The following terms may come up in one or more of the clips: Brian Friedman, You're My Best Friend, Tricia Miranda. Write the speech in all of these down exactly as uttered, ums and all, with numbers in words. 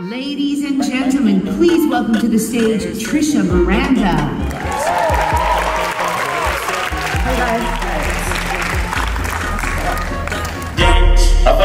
Ladies and gentlemen, please welcome to the stage Tricia Miranda. Hey guys. And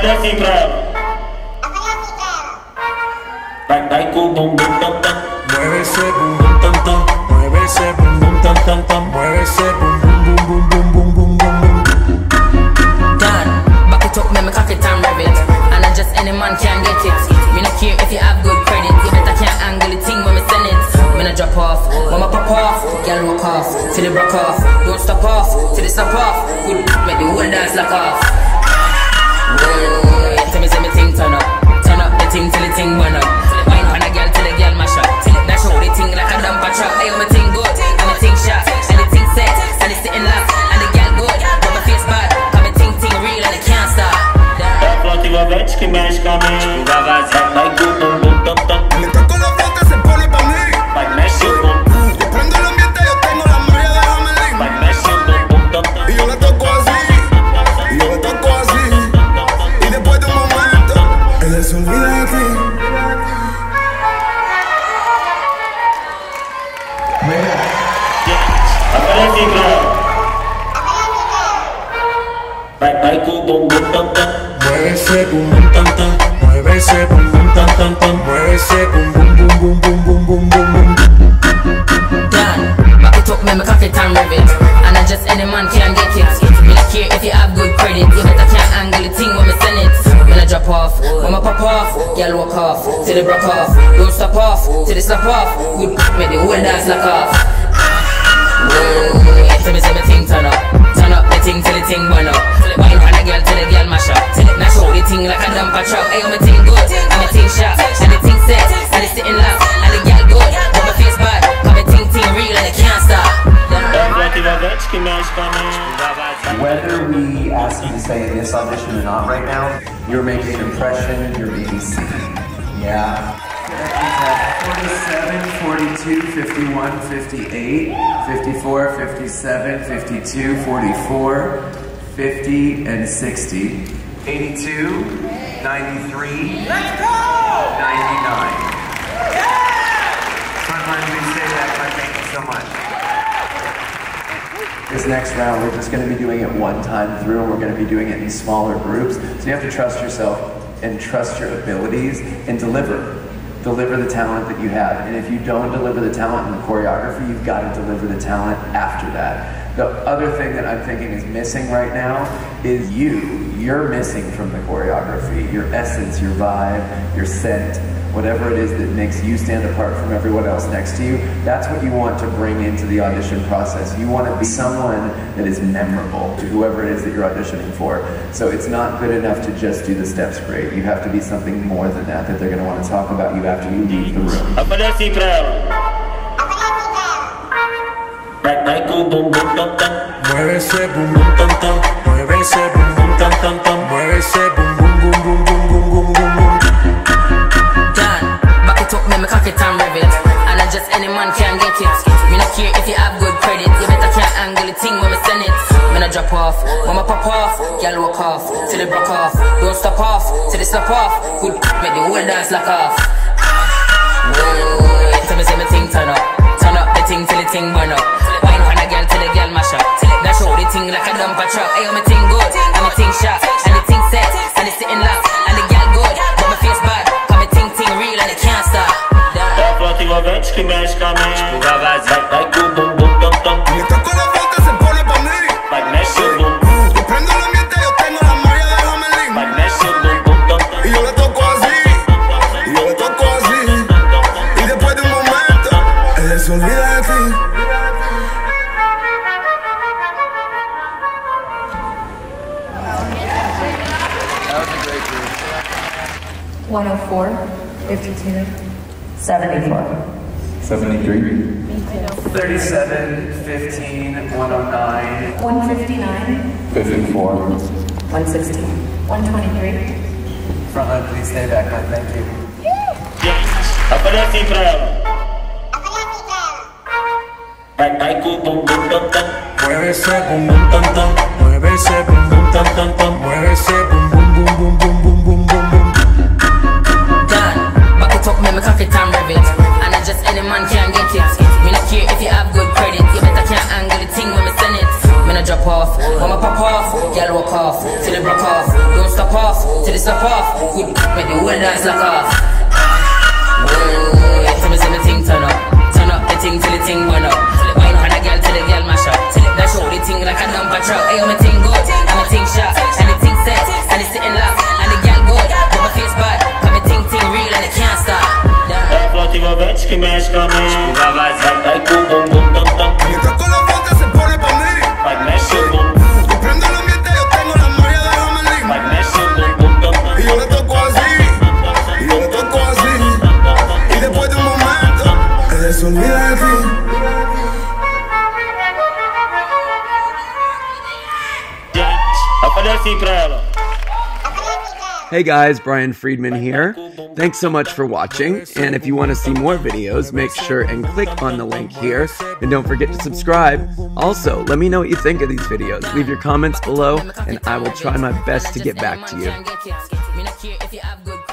I just any man can get it. Me no care if you have good credit. If I can't angle the thing when me send it, me no drop off, mama pop off, girl walk off, till it broke off. Don't stop off, till it stop off. Good, make the whole dance lock off. Whoa, tell me say me thing turn up, turn up the thing till the thing burn up. Wine on a girl till the girl mash up. That show the thing like a dumper truck. Hey, me thing good, and me thing shot, and the thing set, and it's sitting locked, and the girl good, but my face bad, cause me thing thing real and it can't stop. Que me me toco la flauta, se pone pa' mí. Yo prendo el ambiente, yo tengo la magia, déjame. Y yo la toco así, y yo la toco así. Y después de un momento, ella se olvida de ti. Mira. Muévese bum bum tan tan, muévese bum bum tan tan tan, muévese bum bum bum bum bum bum bum bum. Dan, back it up, make me cock it and rev it. And I just any man can get it. Me no care if you have good credit. You better can't angle the thing when me send it. Me no drop off, when me pop off, girl walk off, till it broke off. Don't stop off, till it slap off. Good, make the whole dance lock off. Whoa, tell me say me thing turn up, turn up the thing till the thing burn up. Wine on a girl till the girl mash up. Ting like a dumper truck, ayo me ting good, and me ting sharp, and the ting set, and it's sitting locked, and the gal good, but my face bad, cause me ting ting real and it can't stop. Whether we ask you to say this audition or not right now, you're making an impression, you're being seen. Yeah. forty-seven, forty-two, fifty-one, fifty-eight, fifty-four, fifty-seven, fifty-two, forty-four, fifty, and sixty. eighty-two, ninety-three, let's go! ninety-nine. Yeah! Frontline, please stay back. I thank you so much. This next round, we're just going to be doing it one time through, and we're going to be doing it in smaller groups. So you have to trust yourself and trust your abilities and deliver. Deliver the talent that you have. And if you don't deliver the talent in the choreography, you've got to deliver the talent after that. The other thing that I'm thinking is missing right now is you. You're missing from the choreography. Your essence, your vibe, your scent, whatever it is that makes you stand apart from everyone else next to you, that's what you want to bring into the audition process. You want to be someone that is memorable to whoever it is that you're auditioning for. So it's not good enough to just do the steps great. You have to be something more than that, that they're going to want to talk about you after you leave the room. Tan tan tan, muévese, boom boom boom boom boom boom boom boom. Dan, back it up, make me cock it and rev it. And I just any man can get it. Me no care if you have good credit. You better can't angle the thing when me send it. Me no drop off, when me pop off, girl walk off, till it broke off. Don't stop off, till it slap off. Good, make the whole dance lock off. Whoa, tell me say me thing turn up, turn up the thing till the thing burn up. Wine on a girl till the girl mash up. That show the thing like a dumper truck. Ayo me thing good, and me thing sharp, and the thing set, and it's sitting locked, and the girl good, but my face bad, cause me thing thing real and it can't stop. Me toco la flauta, se pone pa' mí. Yo prendo el ambiente, yo tengo la magia, déjame. Y yo la toco así, y yo la toco así. Y después de un momento, ella se olvida de ti. one oh four, fifty-two, seventy-four, thirty-seven, fifteen, one oh nine, one fifty-nine, one fifty-four, one sixteen, one twenty-three. Frontline, please stay back, man. Thank you. Muévese, boom, boom, tan, tan. Muévese, boom, boom, tan, tan, tan. Muévese, boom, boom, boom, boom, boom, boom. till it's knock off. Good, make the whole dance knock off. Whoa, you tell me see the thing turn up. Turn up the thing till the thing burn up. Wine for the girl till the girl mash up. That show the thing like a number truck. Hey, I'm a thing good, I'm a thing sharp, and the thing set, and it's sitting locked, and the girl good, but my face bad, cause my thing thing real and it can't stop. That floating ovechki mash coming. Chuga vibes like boom boom boom dum dum. Mi coco la boca se pone pa' mí. Like mash you boom. Es un milagro. Hey guys, Brian Friedman here. Thanks so much for watching, and if you want to see more videos, make sure and click on the link here, and don't forget to subscribe. Also, let me know what you think of these videos. Leave your comments below, and I will try my best to get back to you.